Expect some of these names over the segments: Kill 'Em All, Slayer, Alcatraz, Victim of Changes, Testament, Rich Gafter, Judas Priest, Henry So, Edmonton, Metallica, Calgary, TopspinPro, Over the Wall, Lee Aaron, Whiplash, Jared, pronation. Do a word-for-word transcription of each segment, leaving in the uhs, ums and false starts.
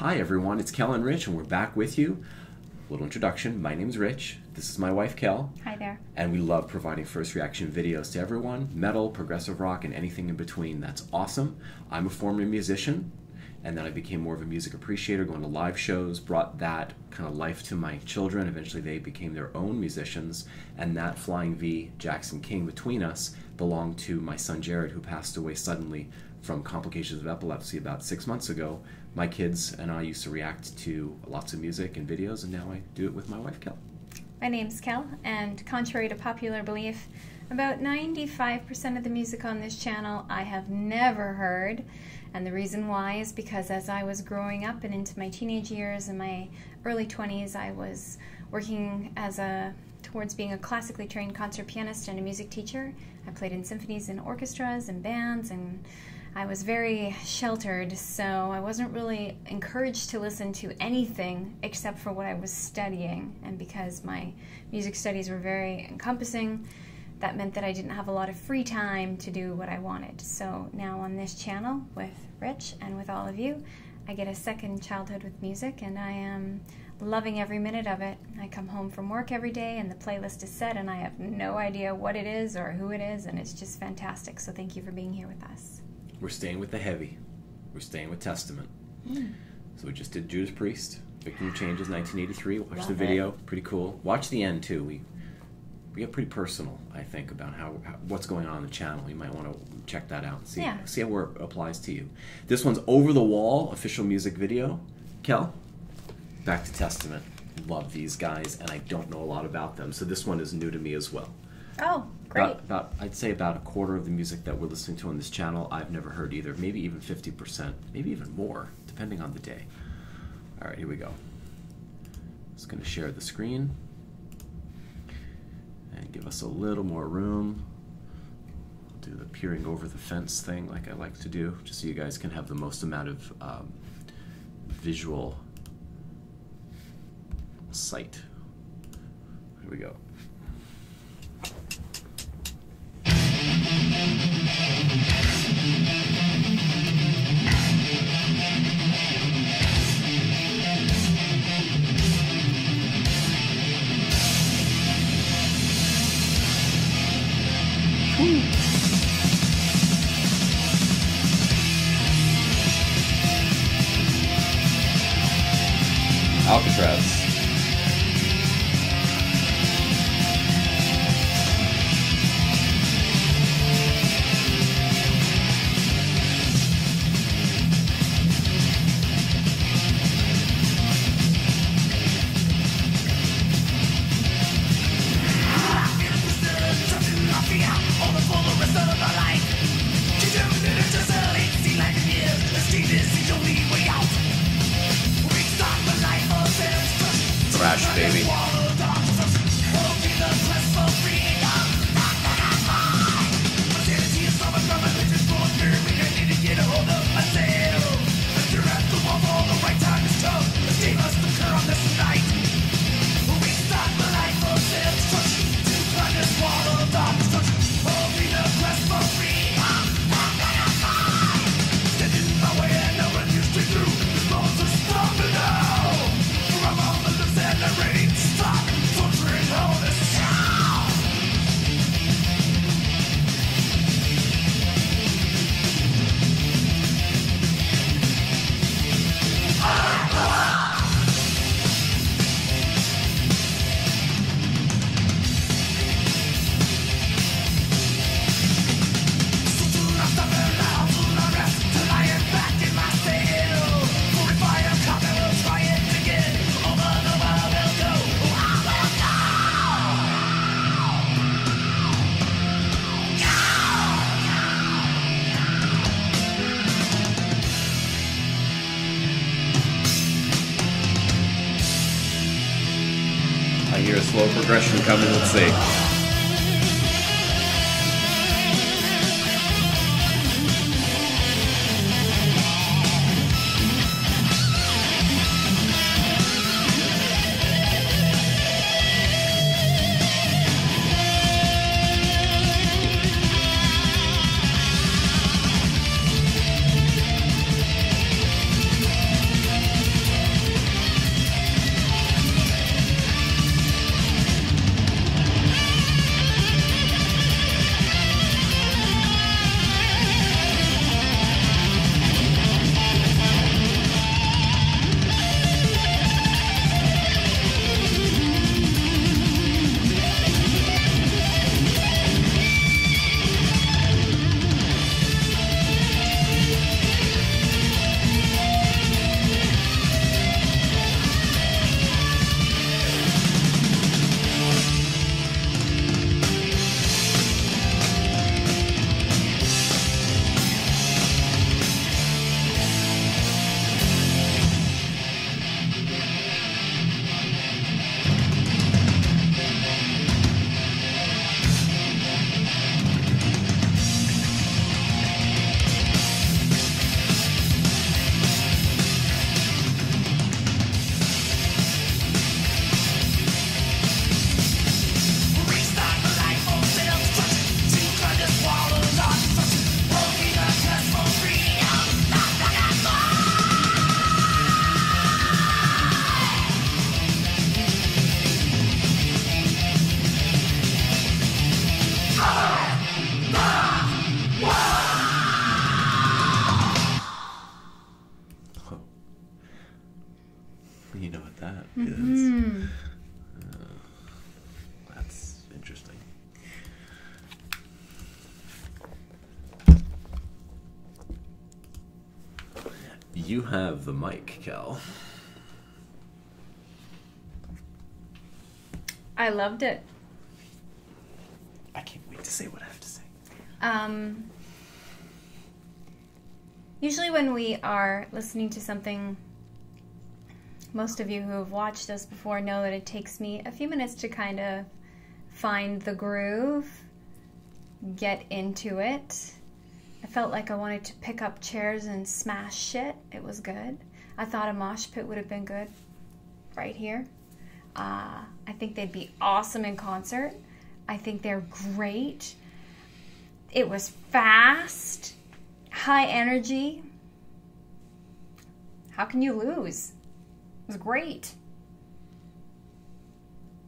Hi everyone, it's Kel and Rich, and we're back with you. Little introduction, my name's Rich, this is my wife Kel. Hi there. And we love providing first reaction videos to everyone, metal, progressive rock, and anything in between. That's awesome. I'm a former musician, and then I became more of a music appreciator, going to live shows, brought that kind of life to my children. Eventually they became their own musicians, and that Flying V, Jackson King between us belonged to my son Jared, who passed away suddenly from complications of epilepsy about six months ago. My kids and I used to react to lots of music and videos, and now I do it with my wife, Kel. My name's Kel, and contrary to popular belief, about ninety-five percent of the music on this channel I have never heard, and the reason why is because as I was growing up and into my teenage years and my early twenties, I was working as a towards being a classically trained concert pianist and a music teacher. I played in symphonies and orchestras and bands, and I was very sheltered, so I wasn't really encouraged to listen to anything except for what I was studying. And because my music studies were very encompassing, that meant that I didn't have a lot of free time to do what I wanted. So now on this channel with Rich and with all of you, I get a second childhood with music, and I am loving every minute of it. I come home from work every day and the playlist is set and I have no idea what it is or who it is, and it's just fantastic. So thank you for being here with us. We're staying with the heavy. We're staying with Testament. Mm. So we just did Judas Priest, Victim of Changes, nineteen eighty-three. Watch Love the video. It. Pretty cool. Watch the end, too. We we get pretty personal, I think, about how, how what's going on on the channel. You might want to check that out and see, yeah. see how it applies to you. This one's Over the Wall, official music video. Kel, back to Testament. Love these guys, and I don't know a lot about them. So this one is new to me as well. Oh, great. About, about, I'd say about a quarter of the music that we're listening to on this channel, I've never heard either. Maybe even fifty percent, maybe even more, depending on the day. All right, here we go. Just going to share the screen and give us a little more room. I'll do the peering over the fence thing like I like to do, just so you guys can have the most amount of um, visual sight. Here we go. Alcatraz. Crash, baby. Slow progression coming, let's see. You know what that mm-hmm. is. Uh, that's interesting. You have the mic, Cal. I loved it. I can't wait to say what I have to say. Um, usually when we are listening to something, most of you who have watched us before know that it takes me a few minutes to kind of find the groove, get into it. I felt like I wanted to pick up chairs and smash shit. It was good. I thought a mosh pit would have been good right here. Uh, I think they'd be awesome in concert. I think they're great. It was fast, high energy. How can you lose? It was great.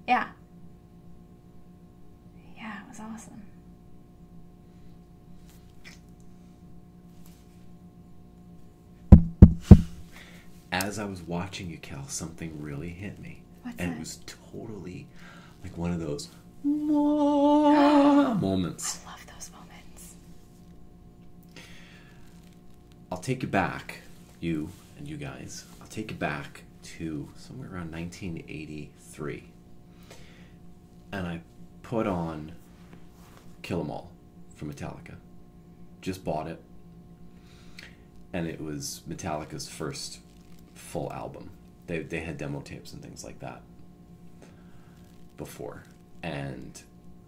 Yeah. Yeah, it was awesome. As I was watching you, Cal, something really hit me. What's and that? It was totally like one of those moments. I love those moments. I'll take you back, you and you guys. I'll take you back to somewhere around nineteen eighty-three. And I put on Kill 'Em All from Metallica. Just bought it. And it was Metallica's first full album. They, they had demo tapes and things like that before. And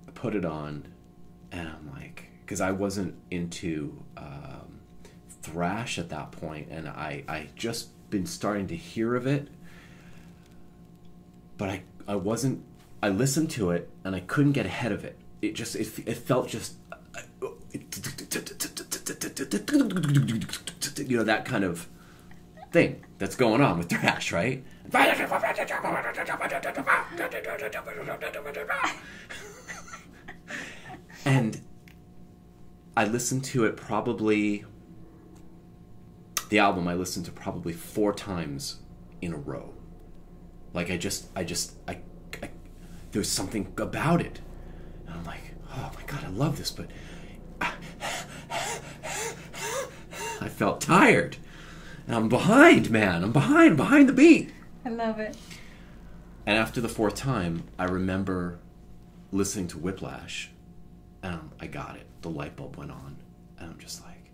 I put it on, and I'm like, because I wasn't into um, thrash at that point, and I, I just been starting to hear of it, but I, I wasn't, I listened to it, and I couldn't get ahead of it. It just, it, it felt just, you know, that kind of thing that's going on with thrash, right? And I listened to it probably, the album I listened to probably four times in a row. Like I just, I just, I, I there's something about it. And I'm like, oh my God, I love this, but I, I felt tired. And I'm behind, man. I'm behind, behind the beat. I love it. And after the fourth time, I remember listening to Whiplash, and I got it. The light bulb went on, and I'm just like,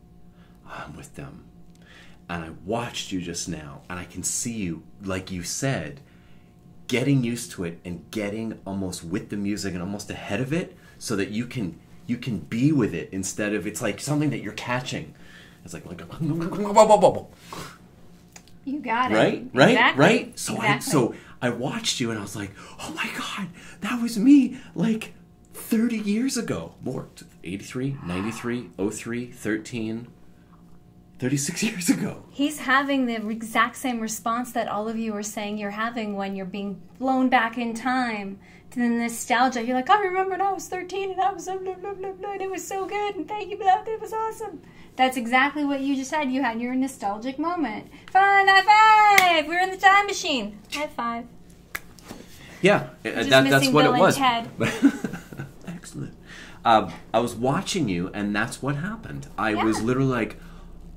I'm with them. And I watched you just now, and I can see you, like you said, getting used to it and getting almost with the music and almost ahead of it so that you can, you can be with it instead of it's like something that you're catching. It's like, like you got it. Right? Right? Exactly. Right? So, exactly. I, so I watched you and I was like, oh my God, that was me like thirty years ago. More, eighty-three, ninety-three, oh three, thirteen, thirty-six years ago. He's having the exact same response that all of you are saying you're having when you're being blown back in time to the nostalgia. You're like, I remember when I was thirteen and I was, blah, blah, blah, blah, and it was so good and thank you for that, it was awesome. That's exactly what you just had. You had your nostalgic moment. Fun, high five! We're in the time machine. High five. Yeah, that, that's what Bill it was. Excellent. Um, I was watching you, and that's what happened. I yeah. was literally like,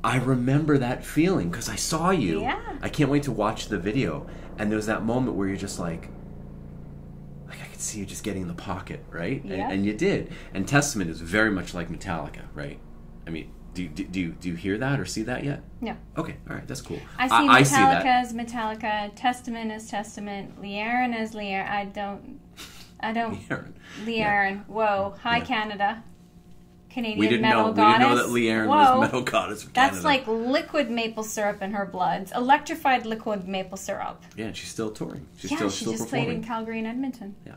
I remember that feeling because I saw you. Yeah. I can't wait to watch the video. And there was that moment where you're just like, like I could see you just getting in the pocket, right? Yeah. And, and you did. And Testament is very much like Metallica, right? I mean. Do, do, do, do you hear that or see that yet? No. Okay, all right, that's cool. I see I, Metallica I see that. as Metallica, Testament as Testament, Lee Aaron as Lee Aaron. I don't, I don't, Lee Aaron. Lee yeah. Aaron. Whoa, hi yeah. Canada. Canadian we didn't metal know, goddess. We didn't know that Lee Aaron Whoa. was metal goddess of Canada. That's like liquid maple syrup in her blood. It's electrified liquid maple syrup. Yeah, and she's still touring. She's yeah, still, she still just performing. Played in Calgary and Edmonton. Yeah.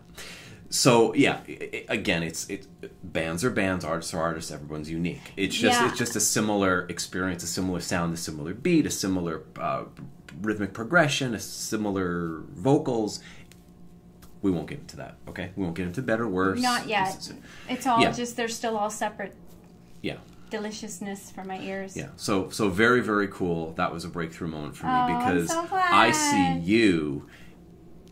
So yeah, again, it's it's bands are bands, artists are artists. Everyone's unique. It's just yeah. it's just a similar experience, a similar sound, a similar beat, a similar uh, rhythmic progression, a similar vocals. We won't get into that, okay? We won't get into better, worse. Not yet. It's all yeah. just they're still all separate. Yeah, deliciousness for my ears. Yeah. So so very, very cool. That was a breakthrough moment for me oh, because I'm so glad. I see you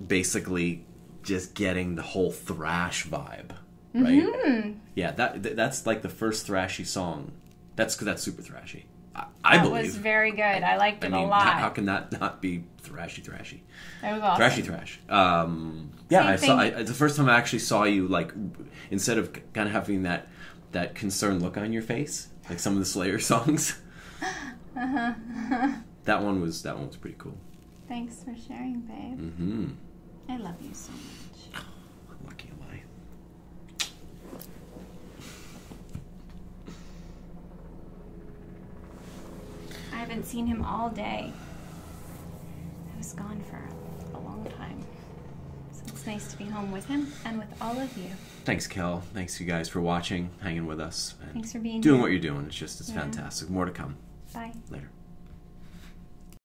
basically just getting the whole thrash vibe, right? Mm-hmm. Yeah, that that's like the first thrashy song. That's that's super thrashy. I, I that believe that was very good. I liked it I mean, a lot. How can that not be thrashy, thrashy? That was awesome. Thrashy, thrash. Um, yeah, I saw. I, the first time I actually saw you, like, instead of kind of having that that concerned look on your face, like some of the Slayer songs. Uh-huh. that one was that one was pretty cool. Thanks for sharing, babe. Mm-hmm. I love you so much. Oh, lucky am I. I haven't seen him all day. I was gone for a long time. So it's nice to be home with him and with all of you. Thanks, Kel. Thanks, you guys, for watching, hanging with us. And Thanks for being doing here. Doing what you're doing. It's just, it's yeah. fantastic. More to come. Bye. Later.